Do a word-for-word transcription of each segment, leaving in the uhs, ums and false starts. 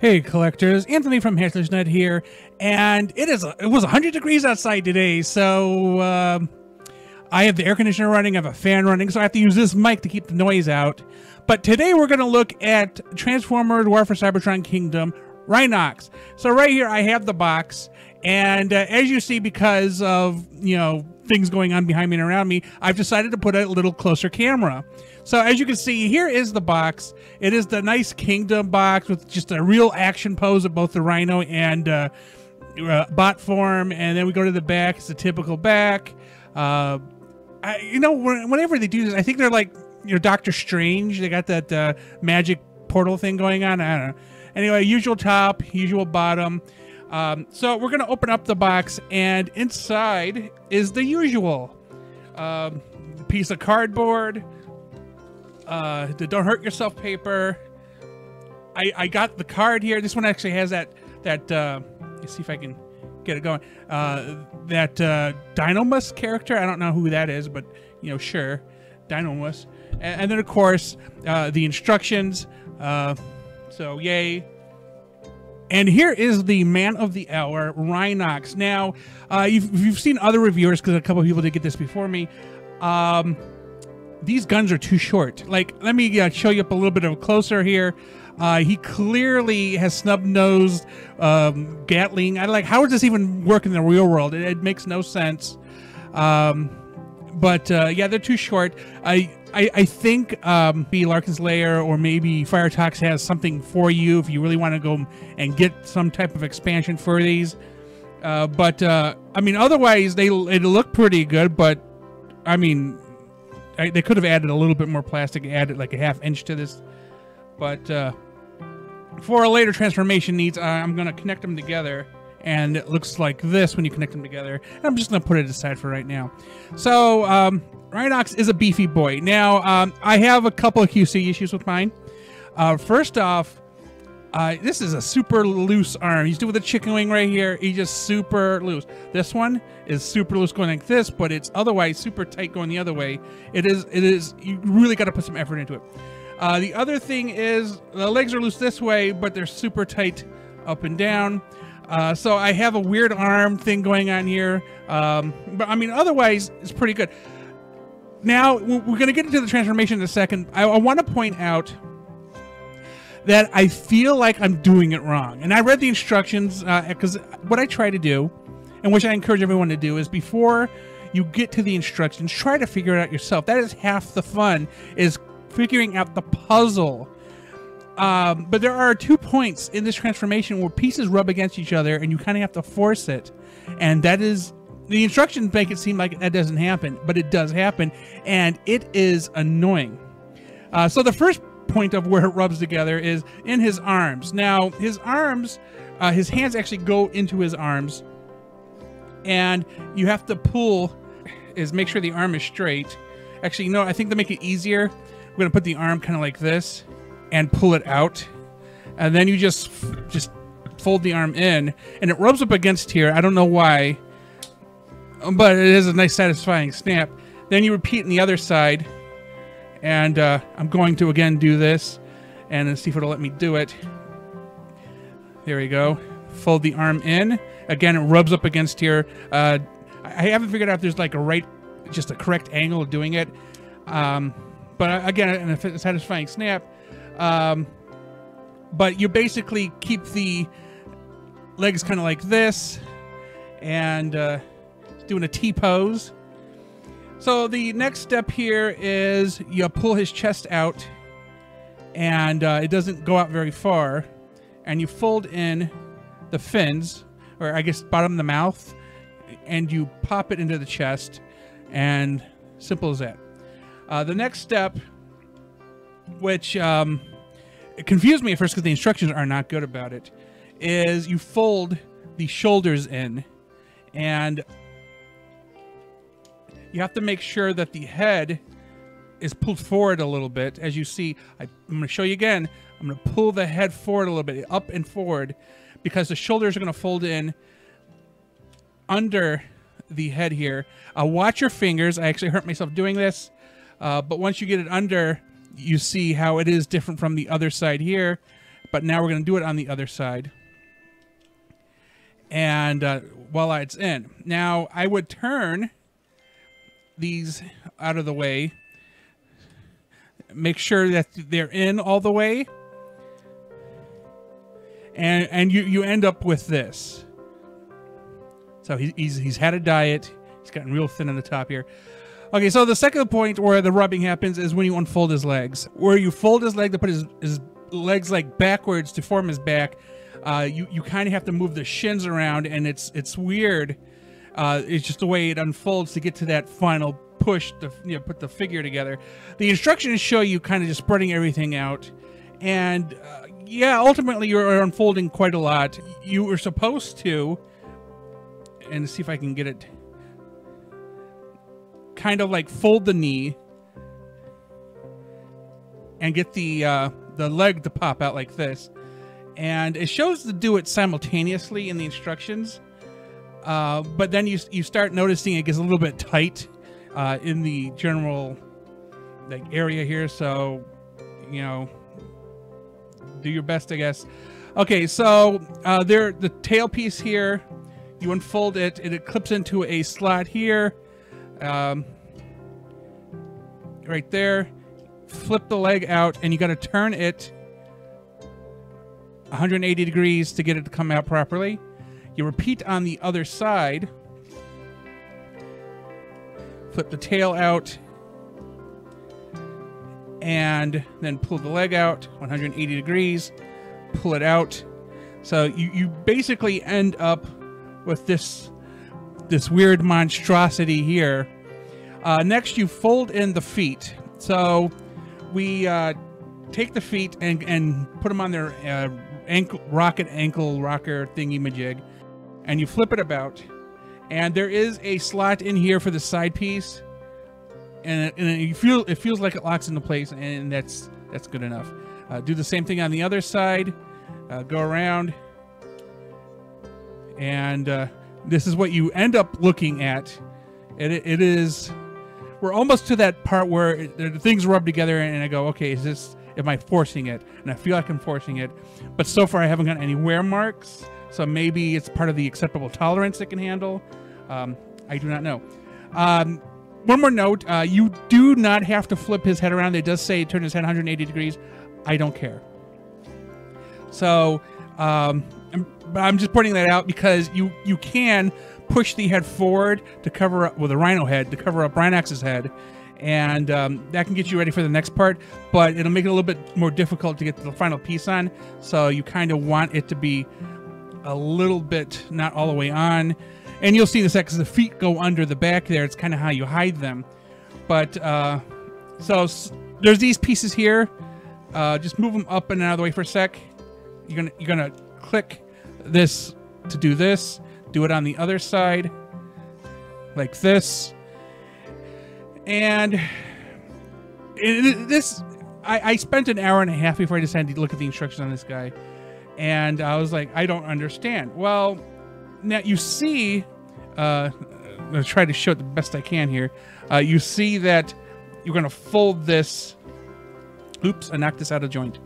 Hey collectors, Anthony from HairSlashNet here, and it is it was one hundred degrees outside today, so um, I have the air conditioner running, I have a fan running, so I have to use this mic to keep the noise out. But today we're going to look at Transformers: War for Cybertron Kingdom, Rhinox. So right here I have the box, and uh, as you see, because of, you know, things going on behind me and around me, I've decided to put a little closer camera. So as you can see, here is the box. It is the nice Kingdom box with just a real action pose of both the Rhino and uh, uh, bot form. And then we go to the back. It's the typical back. Uh, I, you know, whenever they do this, I think they're like, you know, Doctor Strange. They got that uh, magic portal thing going on. I don't know. Anyway, usual top, usual bottom. Um, so we're going to open up the box, and inside is the usual uh, piece of cardboard. Uh, the don't hurt yourself paper. I, I got the card here. This one actually has that, that uh, let's see if I can get it going. Uh, that uh, Dinomus character. I don't know who that is, but, you know, sure. Dinomus. And, and then, of course, uh, the instructions. Uh, so, yay. And here is the man of the hour, Rhinox. Now, uh, you've, you've seen other reviewers, because a couple of people did get this before me. Um... These guns are too short. Like, let me uh, show you up a little bit of a closer here. Uh, he clearly has snub-nosed um, Gatling. I like, how does this even work in the real world? It, it makes no sense. Um, but uh, yeah, they're too short. I I, I think um, B Larkin's Lair or maybe Firetox has something for you if you really want to go and get some type of expansion for these. Uh, but uh, I mean, otherwise they it look pretty good. But I mean. I, they could have added a little bit more plastic, added like a half inch to this, but uh, for a later transformation needs, uh, I'm going to connect them together, and it looks like this when you connect them together. And I'm just going to put it aside for right now. So um, Rhinox is a beefy boy. Now um, I have a couple of Q C issues with mine. Uh, first off, uh, this is a super loose arm. He's doing the chicken wing right here. He's just super loose. This one is super loose going like this, but it's otherwise super tight going the other way. It is, it is, you really got to put some effort into it. Uh, the other thing is the legs are loose this way, but they're super tight up and down. Uh, so I have a weird arm thing going on here. Um, but I mean, otherwise it's pretty good. Now we're going to get into the transformation in a second. I, I want to point out that I feel like I'm doing it wrong. And I read the instructions, because uh, what I try to do, and which I encourage everyone to do, is before you get to the instructions, try to figure it out yourself. That is half the fun, is figuring out the puzzle. Um, but there are two points in this transformation where pieces rub against each other, and you kind of have to force it. And that is, the instructions make it seem like that doesn't happen, but it does happen, and it is annoying. Uh, so the first point of where it rubs together is in his arms. Now his arms, uh, his hands actually go into his arms, and you have to pull is make sure the arm is straight. Actually, no, I think to make it easier, we're gonna put the arm kind of like this and pull it out, and then you just just fold the arm in, and it rubs up against here. I don't know why, but it is a nice satisfying snap. Then you repeat on the other side. And uh, I'm going to, again, do this and see if it'll let me do it. There we go. Fold the arm in. Again, it rubs up against here. Uh, I haven't figured out if there's like a right, just a correct angle of doing it. Um, but again, a satisfying snap. Um, but you basically keep the legs kind of like this and uh, doing a T-pose. So the next step here is you pull his chest out, and uh, it doesn't go out very far, and you fold in the fins, or I guess bottom of the mouth, and you pop it into the chest, and simple as that. Uh, the next step, which um, it confused me at first because the instructions are not good about it, is you fold the shoulders in, and you have to make sure that the head is pulled forward a little bit. As you see, I, I'm going to show you again. I'm going to pull the head forward a little bit, up and forward, because the shoulders are going to fold in under the head here. Uh, watch your fingers. I actually hurt myself doing this. Uh, but once you get it under, you see how it is different from the other side here. But now we're going to do it on the other side. And uh, voila, it's in. Now, I would turn these out of the way. Make sure that they're in all the way. And, and you, you end up with this. So he, he's, he's had a diet. He's gotten real thin on the top here. Okay, so the second point where the rubbing happens is when you unfold his legs. Where you fold his leg to put his, his legs like backwards to form his back, uh, you, you kind of have to move the shins around, and it's it's weird. Uh, it's just the way it unfolds to get to that final push to, you know, put the figure together. The instructions show you kind of just spreading everything out. And uh, yeah, ultimately you're unfolding quite a lot. You were supposed to, and see if I can get it, kind of like fold the knee and get the uh, the leg to pop out like this, and it shows to do it simultaneously in the instructions, uh, but then you, you start noticing it gets a little bit tight uh, in the general like area here, so you know, do your best, I guess. Okay, so uh, there, the tail piece here, you unfold it and it clips into a slot here. Um, right there, flip the leg out, and you got to turn it one hundred eighty degrees to get it to come out properly. You repeat on the other side, flip the tail out, and then pull the leg out one hundred eighty degrees, pull it out. So you, you basically end up with this this weird monstrosity here. Uh, next, you fold in the feet. So we uh, take the feet and, and put them on their uh, ankle, rocket ankle rocker thingy-majig, and you flip it about. And there is a slot in here for the side piece, and, and you feel, it feels like it locks into place, and that's, that's good enough. Uh, do the same thing on the other side. Uh, go around, and uh, this is what you end up looking at. It, it is, we're almost to that part where it, the things rub together, and I go, okay, is this, am I forcing it? And I feel like I'm forcing it, but so far I haven't got any wear marks, so maybe it's part of the acceptable tolerance it can handle. Um, I do not know. Um, one more note, uh, you do not have to flip his head around. It does say turn his head one hundred eighty degrees. I don't care. So, um, But I'm just pointing that out because you, you can push the head forward to cover up, well, the rhino head, to cover up Rhinox's head. And um, that can get you ready for the next part, but it'll make it a little bit more difficult to get the final piece on. So you kind of want it to be a little bit, not all the way on. And you'll see this because the feet go under the back there. It's kind of how you hide them. But uh, so there's these pieces here. Uh, just move them up and out of the way for a sec. You're gonna, you're gonna click this to do this. Do it on the other side like this, and it, this I, I spent an hour and a half before I decided to look at the instructions on this guy, and I was like, I don't understand. Well, now you see, uh, I'm gonna try to show it the best I can here. Uh, you see that you're gonna fold this, oops, I knocked this out of joint.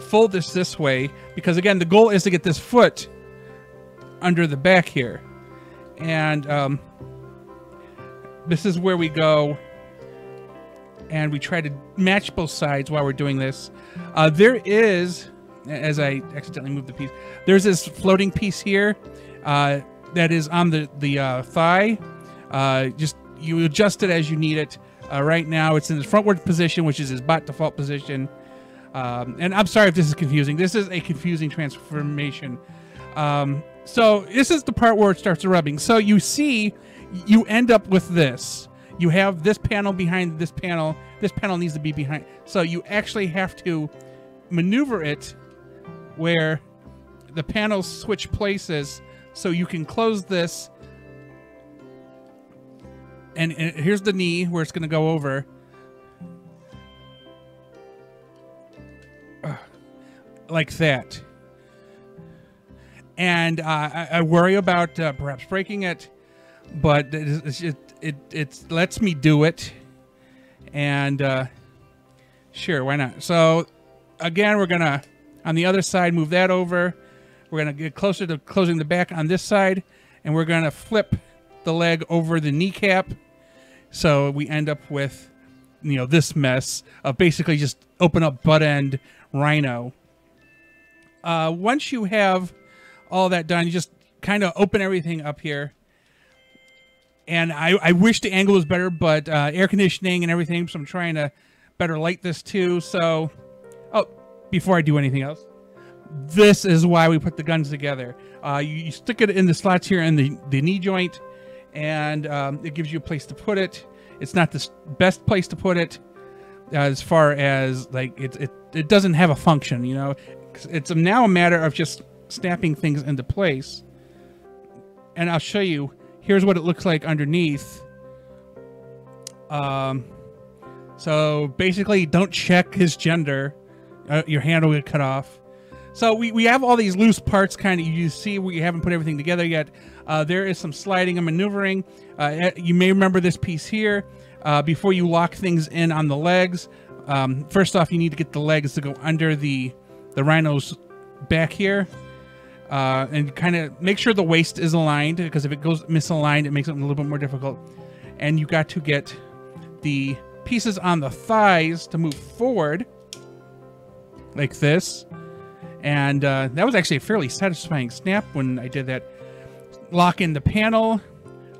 Fold this this way, because again, the goal is to get this foot under the back here, and um, this is where we go and we try to match both sides while we're doing this. Uh, there is, as I accidentally moved the piece, there's this floating piece here uh, that is on the, the uh, thigh. Uh, just you adjust it as you need it. Uh, right now it's in his frontward position, which is his bot default position. Um, and I'm sorry if this is confusing. This is a confusing transformation. Um, so this is the part where it starts rubbing. So you see, you end up with this. You have this panel behind this panel. This panel needs to be behind. So you actually have to maneuver it where the panels switch places so you can close this. And, and here's the knee where it's going to go over. Like that, and uh, I, I worry about uh, perhaps breaking it, but it it, it it lets me do it, and uh, sure, why not? So again, we're gonna on the other side, move that over. We're going to get closer to closing the back on this side, and we're going to flip the leg over the kneecap. So we end up with, you know, this mess of basically just open up butt end Rhino. Uh, once you have all that done, you just kind of open everything up here. And I, I wish the angle was better, but uh, air conditioning and everything, so I'm trying to better light this too. So, oh, before I do anything else, this is why we put the guns together. Uh, you, you stick it in the slots here in the, the knee joint, and um, it gives you a place to put it. It's not the best place to put it uh, as far as, like, it, it, it doesn't have a function, you know. It's now a matter of just snapping things into place. And I'll show you. Here's what it looks like underneath. Um, so basically, don't check his gender. Uh, your hand will get cut off. So we, we have all these loose parts, kind of. You see, we haven't put everything together yet. Uh, there is some sliding and maneuvering. Uh, you may remember this piece here. Uh, before you lock things in on the legs, um, first off, you need to get the legs to go under the, the Rhino's back here. Uh, and kind of make sure the waist is aligned, because if it goes misaligned, it makes it a little bit more difficult. And you got to get the pieces on the thighs to move forward like this. And uh, that was actually a fairly satisfying snap when I did that. Lock in the panel,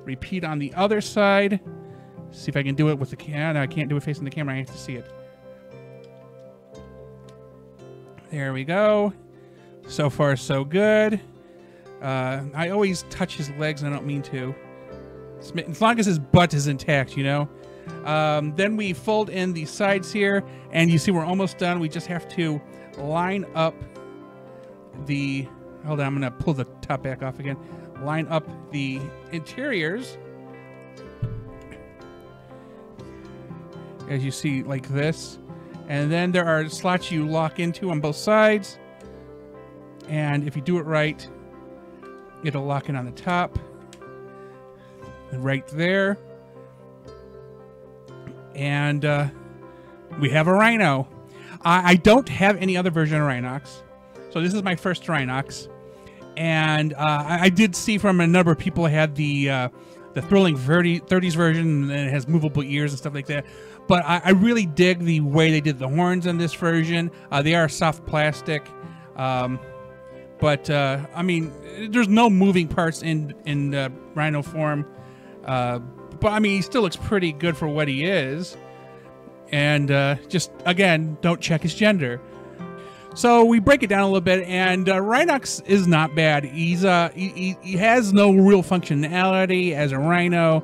repeat on the other side. See if I can do it with the camera. I can't do it facing the camera. I have to see it. There we go. So far, so good. Uh, I always touch his legs, and I don't mean to. As long as his butt is intact, you know. Um, then we fold in the sides here, and you see we're almost done. We just have to line up the... Hold on, I'm going to pull the top back off again. Line up the interiors. As you see, like this. And then there are slots you lock into on both sides. And if you do it right, it'll lock in on the top, right there. And uh, we have a Rhino. I, I don't have any other version of Rhinox, so this is my first Rhinox. And uh, I, I did see from a number of people had the uh, the Thrilling thirties version, and it has movable ears and stuff like that. But I, I really dig the way they did the horns in this version. Uh, they are soft plastic. Um, But, uh, I mean, there's no moving parts in, in uh, Rhino form. Uh, but, I mean, he still looks pretty good for what he is. And uh, just, again, don't check his gender. So we break it down a little bit, and uh, Rhinox is not bad. He's, uh, he, he has no real functionality as a Rhino.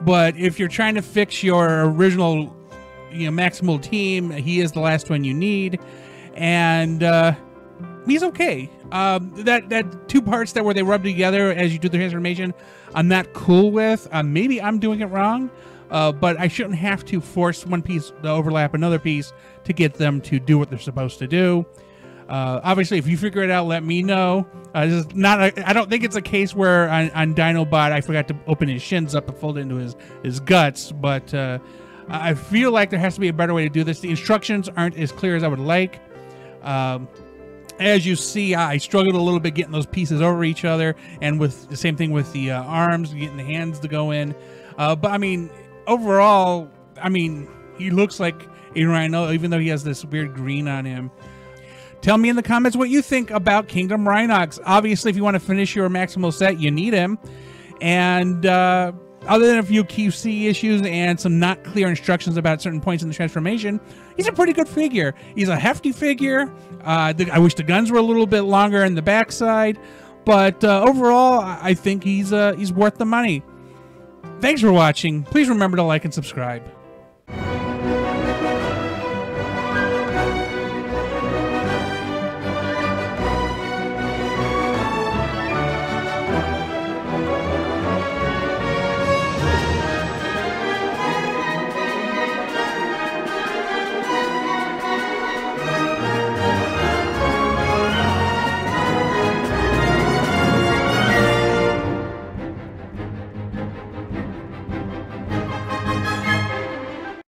But if you're trying to fix your original, you know, Maximal team, he is the last one you need. And... Uh, he's okay. Um, that that two parts that where they rub together as you do the transformation, I'm not cool with. Uh, maybe I'm doing it wrong, uh, but I shouldn't have to force one piece to overlap another piece to get them to do what they're supposed to do. Uh, obviously, if you figure it out, let me know. Uh, this is not. A, I don't think it's a case where on, on Dinobot I forgot to open his shins up and fold it into his his guts, but uh, I feel like there has to be a better way to do this. The instructions aren't as clear as I would like. Um, As you see, I struggled a little bit getting those pieces over each other, and with the same thing with the uh, arms, getting the hands to go in. Uh, but I mean, overall, I mean, he looks like a Rhino, even though he has this weird green on him. Tell me in the comments what you think about Kingdom Rhinox. Obviously, if you want to finish your Maximal set, you need him. And uh, other than a few Q C issues and some not clear instructions about certain points in the transformation, he's a pretty good figure. He's a hefty figure. Uh, the, I wish the guns were a little bit longer in the backside, but uh, overall, I think he's uh, he's worth the money. Thanks for watching. Please remember to like and subscribe.